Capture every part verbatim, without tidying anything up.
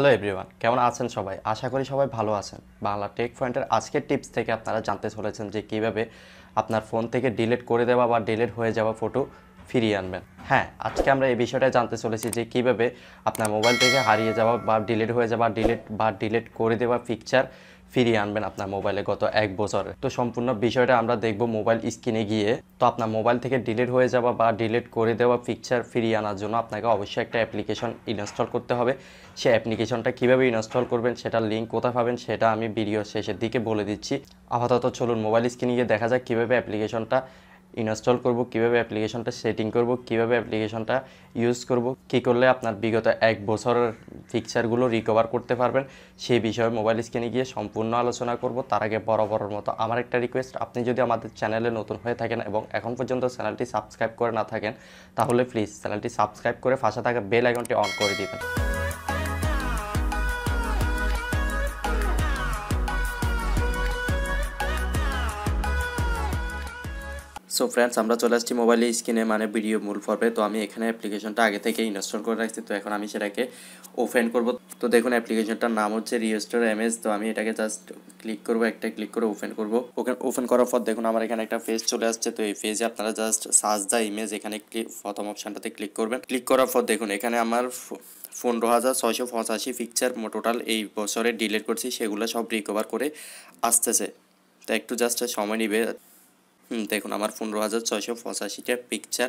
Hello everyone, কেমন আছেন সবাই? আশা করি সবাই ভালো আছেন। বাংলা টেক পয়েন্টের আজকের টিপস থেকে আপনারা জানতে চলেছেন যে কীভাবে আপনার ফোন থেকে ডিলিট করে দেওয়া বা ডিলিট হয়ে যাওয়া ফটো ফিরিয়ে আনবেন। হ্যাঁ, আজকে আমরা এই বিষয়টা জানতে চলেছি যে কীভাবে আপনার মোবাইল থেকে হারিয়ে যাওয়া বা ডিলিট হয়ে যাওয়া ডিলিট বা ডিলিট করে দেওয়া পিকচার ফিরিয়ে আনবেন আপনার মোবাইলে গত এক বছরে। তো সম্পূর্ণ বিষয়টা আমরা দেখব মোবাইল স্ক্রিনে গিয়ে। তো আপনার মোবাইল থেকে ডিলিট হয়ে যাওয়া বা ডিলিট করে দেওয়া পিকচার ফিরিয়ে আনার জন্য আপনাকে অবশ্যই একটা অ্যাপ্লিকেশন ইনস্টল করতে হবে। সেই অ্যাপ্লিকেশনটা কীভাবে ইনস্টল করবেন, সেটার লিঙ্ক কোথায় পাবেন, সেটা আমি ভিডিও শেষের দিকে বলে দিচ্ছি। আপাতত চলুন মোবাইল স্ক্রিনে গিয়ে দেখা যাক কীভাবে অ্যাপ্লিকেশনটা ইনস্টল করব, কিভাবে অ্যাপ্লিকেশনটা সেটিং করব, কিভাবে অ্যাপ্লিকেশনটা ইউজ করব, কি করলে আপনার বিগত এক বছরের পিকচারগুলো রিকভার করতে পারবেন, সেই বিষয়ে মোবাইল স্ক্রিনে গিয়ে সম্পূর্ণ আলোচনা করব। তার আগে বরাবরের মতো আমার একটা রিকোয়েস্ট, আপনি যদি আমাদের চ্যানেলে নতুন হয়ে থাকেন এবং এখন পর্যন্ত চ্যানেলটি সাবস্ক্রাইব করে না থাকেন, তাহলে প্লিজ চ্যানেলটি সাবস্ক্রাইব করে পাশে থাকা বেল আইকনটি অন করে দিবেন। সো ফ্রেন্ডস, আমরা চলে আসছি মোবাইলে স্ক্রিনে, মানে ভিডিও মূল পর্বে। তো আমি এখানে অ্যাপ্লিকেশনটা আগে থেকে ইনস্টল করে রাখছি, তো এখন আমি সেটাকে ওপেন করব। তো দেখুন অ্যাপ্লিকেশনটার নাম হচ্ছে রিস্টোর এমএস। তো আমি এটাকে জাস্ট ক্লিক করব, একটা ক্লিক করে ওপেন করব। ওকে, ওপেন করার পর দেখুন আমার এখানে একটা পেজ চলে আসছে। তো এই পেজে আপনারা জাস্ট সার্চ দ্য ইমেজ, এখানে ক্লিক প্রথম অপশানটাতে ক্লিক করবেন। ক্লিক করার পর দেখুন এখানে আমার পনেরো হাজার ছয়শো পঁচাশি পিকচার টোটাল এই বছরে ডিলিট করছি, সেগুলো সব রিকভার করে আসতেছে। তো একটু জাস্ট সময় নেবে। হুম, দেখুন আমার পনেরো হাজার ছয়শো পঁচাশিটা পিকচার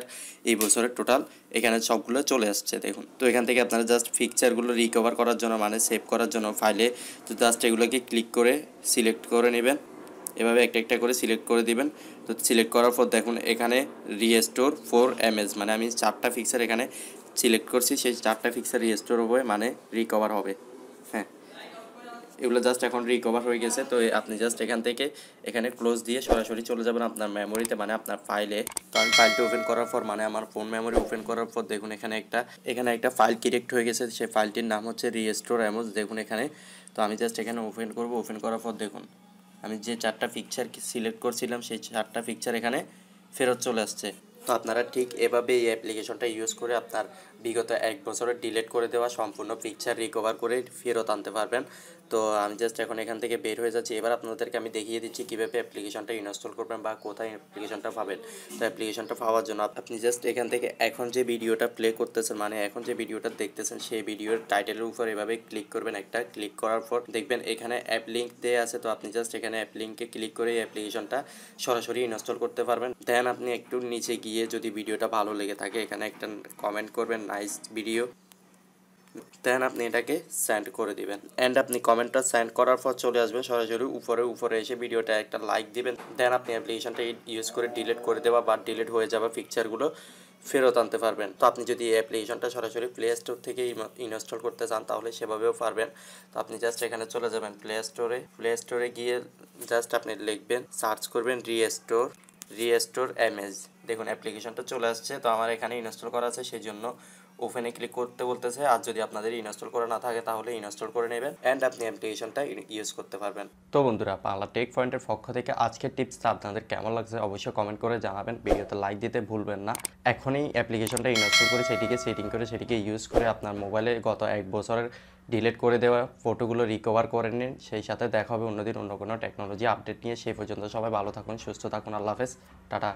এই বছরের টোটাল এখানে সবগুলো চলে আসছে দেখুন। তো এখান থেকে আপনারা জাস্ট পিকচারগুলো রিকভার করার জন্য, মানে সেভ করার জন্য ফাইলে, তো জাস্ট এগুলোকে ক্লিক করে সিলেক্ট করে নেবেন। এভাবে একটা একটা করে সিলেক্ট করে দিবেন। তো সিলেক্ট করার পর দেখুন এখানে রিস্টোর ফোর এমএস, মানে আমি চারটা পিকচার এখানে সিলেক্ট করছি, সেই চারটা পিকচার রিস্টোর হবে, মানে রিকভার হবে। হ্যাঁ, এগুলো জাস্ট এখন রিকভার হয়ে গেছে। তো আপনি জাস্ট এখান থেকে এখানে ক্লোজ দিয়ে সরাসরি চলে যাবেন আপনার মেমোরিতে, মানে আপনার ফাইলে। তো আমি ফাইলটি ওপেন করার পর, মানে আমার ফোন মেমোরি ওপেন করার পর দেখুন এখানে একটা এখানে একটা ফাইল ক্রিয়েট হয়ে গেছে। সেই ফাইলটির নাম হচ্ছে রিস্টোর এমএস, দেখুন এখানে। তো আমি জাস্ট এখানে ওপেন করব। ওপেন করার পর দেখুন আমি যে চারটা পিকচার সিলেক্ট করছিলাম, সেই চারটা পিকচার এখানে ফেরত চলে আসছে। তো আপনারা ঠিক এভাবে এই অ্যাপ্লিকেশনটা ইউজ করে আপনার বিগত এক বছরের ডিলিট করে দেওয়া সম্পূর্ণ পিকচার রিকভার করে ফেরত আনতে পারবেন। তো আমি জাস্ট এখন এখান থেকে বের হয়ে যাচ্ছি। এবার আপনাদেরকে আমি দেখিয়ে দিচ্ছি কীভাবে অ্যাপ্লিকেশনটা ইনস্টল করবেন বা কোথায় অ্যাপ্লিকেশনটা পাবেন। তো অ্যাপ্লিকেশনটা পাওয়ার জন্য আপনি জাস্ট এখান থেকে এখন যে ভিডিওটা প্লে করতেছেন, মানে এখন যে ভিডিওটা দেখতেছেন, সেই ভিডিওর টাইটেলের উপর এভাবে ক্লিক করবেন। একটা ক্লিক করার পর দেখবেন এখানে অ্যাপ লিঙ্ক দেওয়া আছে। তো আপনি জাস্ট এখানে অ্যাপ লিঙ্কে ক্লিক করে এই অ্যাপ্লিকেশনটা সরাসরি ইনস্টল করতে পারবেন। দেন আপনি একটু নিচে গিয়ে যদি ভিডিওটা ভালো লেগে থাকে এখানে একটা কমেন্ট করবেন, নাইস ভিডিও, দেন আপনি এটাকে সেন্ড করে দিবেন। অ্যান্ড আপনি কমেন্টটা সেন্ড করার পর চলে আসবেন সরাসরি উপরে উপরে এসে ভিডিওটা একটা লাইক দিবেন। দেন আপনি অ্যাপ্লিকেশনটা ইউজ করে ডিলিট করে দেওয়া বা ডিলিট হয়ে যাওয়া পিকচারগুলো ফেরত আনতে পারবেন। তো আপনি যদি এই অ্যাপ্লিকেশনটা সরাসরি প্লে স্টোর থেকে ইনস্টল করতে চান, তাহলে সেভাবেও পারবেন। তো আপনি জাস্ট এখানে চলে যাবেন প্লে স্টোরে। প্লে স্টোরে গিয়ে জাস্ট আপনি লিখবেন, সার্চ করবেন রিস্টোর রিস্টোর এমএস। দেখুন অ্যাপ্লিকেশনটা চলে আসছে। তো আমার এখানে ইনস্টল করা আছে, সেই জন্য ওপেনে ক্লিক করতে বলতেছে। আর যদি আপনাদের ইনস্টল করা না থাকে, তাহলে ইনস্টল করে নেবেন অ্যান্ড আপনি অ্যাপ্লিকেশনটা ইউজ করতে পারবেন। তো বন্ধুরা, বাংলা টেক পয়েন্টের পক্ষ থেকে আজকের টিপসটা আপনাদের কেমন লাগছে অবশ্যই কমেন্ট করে জানাবেন। ভিডিওতে লাইক দিতে ভুলবেন না। এখনই অ্যাপ্লিকেশনটা ইনস্টল করে সেটিকে সেটিং করে সেটিকে ইউজ করে আপনার মোবাইলে গত এক বছরের ডিলিট করে দেওয়া ফটোগুলো রিকভার করে নিন। সেই সাথে দেখা হবে অন্যদিন অন্য কোনো টেকনোলজি আপডেট নিয়ে। সেই পর্যন্ত সবাই ভালো থাকুন, সুস্থ থাকুন। আল্লাহ হাফেজ, টাটা।